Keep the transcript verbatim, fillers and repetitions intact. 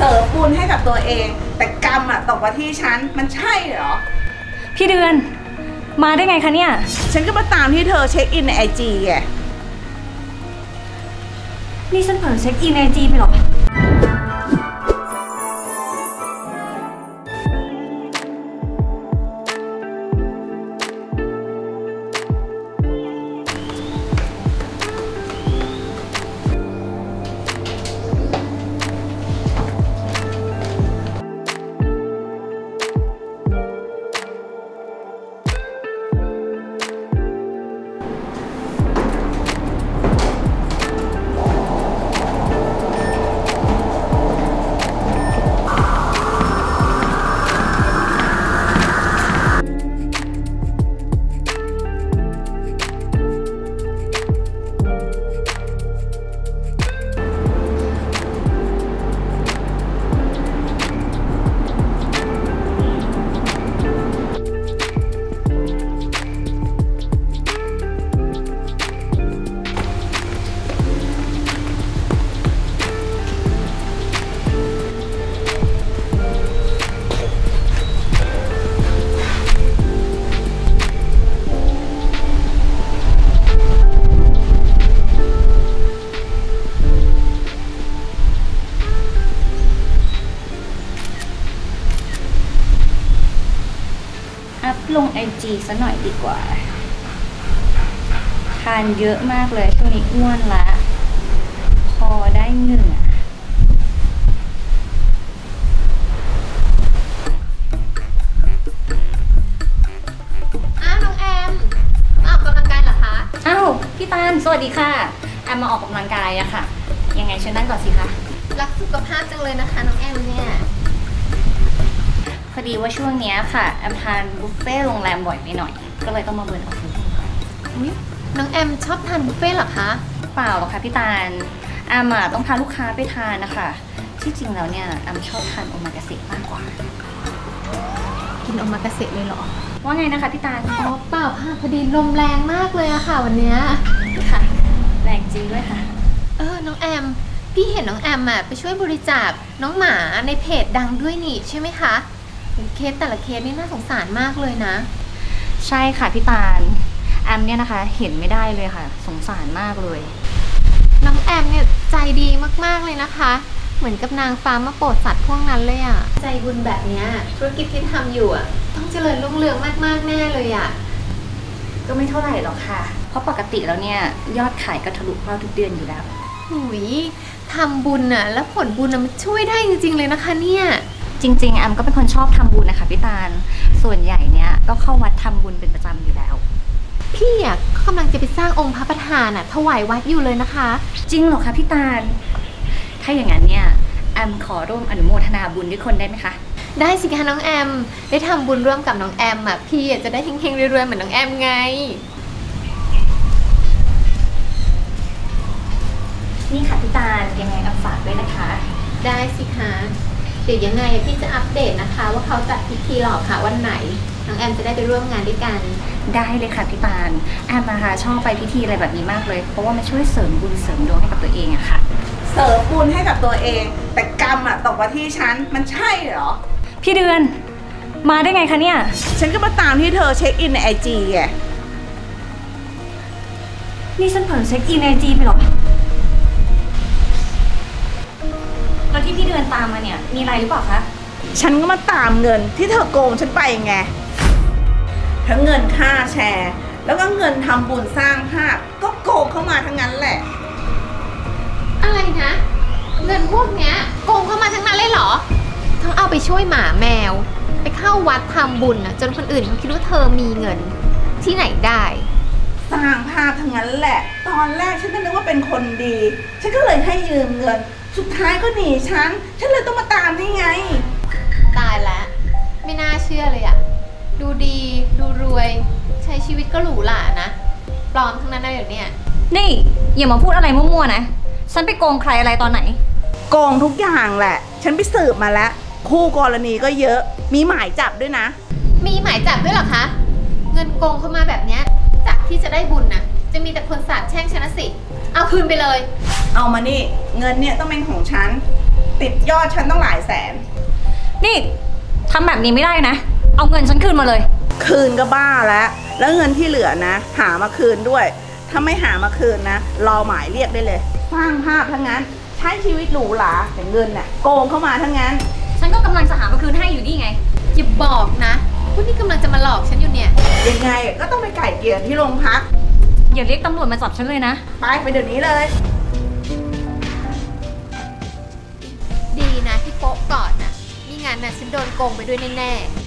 เสริมบุญให้กับตัวเองแต่กรรมอะตกมาที่ฉันมันใช่เหรอพี่เดือนมาได้ไงคะเนี่ยฉันก็มาตามที่เธอเช็คอินในไอจีแกนี่ฉันเผลอเช็คอินในไอจีไปหรอลงไอจีซะหน่อยดีกว่าทานเยอะมากเลยช่วงนี้อ้วนละพอได้หนึ่งอะอ้าวน้องแอมมาออกกำลังกายเหรอคะอ้าวพี่ตาลสวัสดีค่ะแอมมาออกกำลังกายอะค่ะยังไงเชิญนั่งก่อนสิคะรักสุขภาพจังเลยนะคะน้องแอมเนี่ยพอดีว่าช่วงนี้ค่ะแอมทานบุฟเฟ่ต์โรงแรมบ่อยไปหน่อยก็เลยต้องมาเบิร์นออกฟิศน้องแอมชอบทานบุฟเฟ่ต์เหรอคะเปล่าหรอกค่ะพี่ตาลแอมต้องพาลูกค้าไปทานนะคะที่จริงแล้วเนี่ยแอมชอบทานโอมากาเสะมากกว่ากินโอมากาเสะเลยเหรอว่าไงนะคะพี่ตาลอ๋อเปล่าค่ะพอดีลมแรงมากเลยอะค่ะวันนี้ค่ะแรงจริงด้วยค่ะเออน้องแอมพี่เห็นน้องแอมอะไปช่วยบริจาคน้องหมาในเพจดังด้วยนี่ใช่ไหมคะเคสแต่ละเคสนี่น่าสงสารมากเลยนะใช่ค่ะพี่ตาลแอมเนี่ยนะคะเห็นไม่ได้เลยค่ะสงสารมากเลยน้องแอมเนี่ยใจดีมากๆเลยนะคะเหมือนกับนางฟ้ามาโปรดสัตว์พวกนั้นเลยอ่ะใจบุญแบบเนี้ยธุรกิจที่ทำอยู่อ่ะต้องเจริญรุ่งเรืองมากๆแน่เลยอ่ะก็ไม่เท่าไหร่หรอกค่ะเพราะปกติแล้วเนี่ยยอดขายก็ทะลุเป้าทุกเดือนอยู่แล้วหุยทำบุญอ่ะแล้วผลบุญมันช่วยได้จริงๆเลยนะคะเนี่ยจริงๆแอมก็เป็นคนชอบทำบุญนะคะพี่ตาลส่วนใหญ่เนี่ยก็เข้าวัดทำบุญเป็นประจำอยู่แล้วพี่อ่ะกำลังจะไปสร้างองค์พระประธานอ่ะถวายวัดอยู่เลยนะคะจริงเหรอคะพี่ตาลถ้าอย่างนั้นเนี่ยแอมขอร่วมอนุโมทนาบุญด้วยคนได้ไหมคะได้สิคะน้องแอมได้ทำบุญร่วมกับน้องแอมอ่ะพี่จะได้เฮงๆรวยๆเหมือนน้องแอมไงนี่ค่ะพี่ตาลยังไงแอมฝากด้วยนะคะได้สิคะเดี๋ยวยังไงพี่จะอัปเดตนะคะว่าเขาจัดพิธีหรอค่ะวันไหนน้องแอมจะได้ไปร่วมงานด้วยกันได้เลยค่ะพี่ตาลแอมนะคะชอบไปพิธีอะไรแบบนี้มากเลยเพราะว่ามันช่วยเสริมบุญเสริมดวงให้กับตัวเองอะค่ะเสริมบุญให้กับตัวเองแต่กรรมอะตกมาที่ฉันมันใช่เหรอพี่เดือนมาได้ไงคะเนี่ยฉันก็มาตามที่เธอเช็คอินในไอจีแกนี่ฉันเผลอเช็คอินในไอจีไปหรอแล้วที่พี่เดือนตามมาเนี่ยมีอะไรหรือเปล่าคะฉันก็มาตามเงินที่เธอโกงฉันไปไงทั้งเงินค่าแชร์แล้วก็เงินทำบุญสร้างภาพก็โกงเข้ามาทั้งนั้นแหละอะไรนะเงินพวกเนี้ยโกงเข้ามาทั้งนั้นเลยเหรอทั้งเอาไปช่วยหมาแมวไปเข้าวัดทำบุญนะจนคนอื่นเขาคิดว่าเธอมีเงินที่ไหนได้สร้างภาพทั้งนั้นแหละตอนแรกฉันก็นึกว่าเป็นคนดีฉันก็เลยให้ยืมเงินสุดท้ายก็หนีฉันฉันเลยต้องมาตามนี่ไงตายแล้วไม่น่าเชื่อเลยอะดูดีดูรวยใช้ชีวิตก็หรูหรานะปลอมทั้งนั้นเลยเดี๋ยวนี้นี่อย่ามาพูดอะไรมั่วๆนะฉันไปโกงใครอะไรตอนไหนโกงทุกอย่างแหละฉันไปสืบมาแล้วคู่กรณีก็เยอะมีหมายจับด้วยนะมีหมายจับด้วยเหรอคะเงินโกงเข้ามาแบบนี้จากที่จะได้บุญนะจะมีแต่คนสาปแช่งฉันสิเอาคืนไปเลยเอามานี่เงินเนี่ยต้องเป็นของฉัน ติดยอดฉันต้องหลายแสนนี่ทำแบบนี้ไม่ได้นะเอาเงินฉันคืนมาเลยคืนก็บ้าแล้วแล้วเงินที่เหลือนะหามาคืนด้วยถ้าไม่หามาคืนนะรอหมายเรียกได้เลยสร้างภาพทั้งนั้นใช้ชีวิตหรูหราแต่เงินน่ะโกงเข้ามาทั้งนั้นฉันก็กำลังจะหามาคืนให้อยู่นี่ไงอย่าบอกนะว่านี่กำลังจะมาหลอกฉันอยู่เนี่ยยังไงก็ต้องไปไก่เกลี่ยที่โรงพักอย่าเรียกตำรวจมาจับฉันเลยนะไปไปเดี๋ยวนี้เลยดีนะที่โป๊ะก่อนนะมีงานน่ะฉันโดนโกงไปด้วยแน่ๆ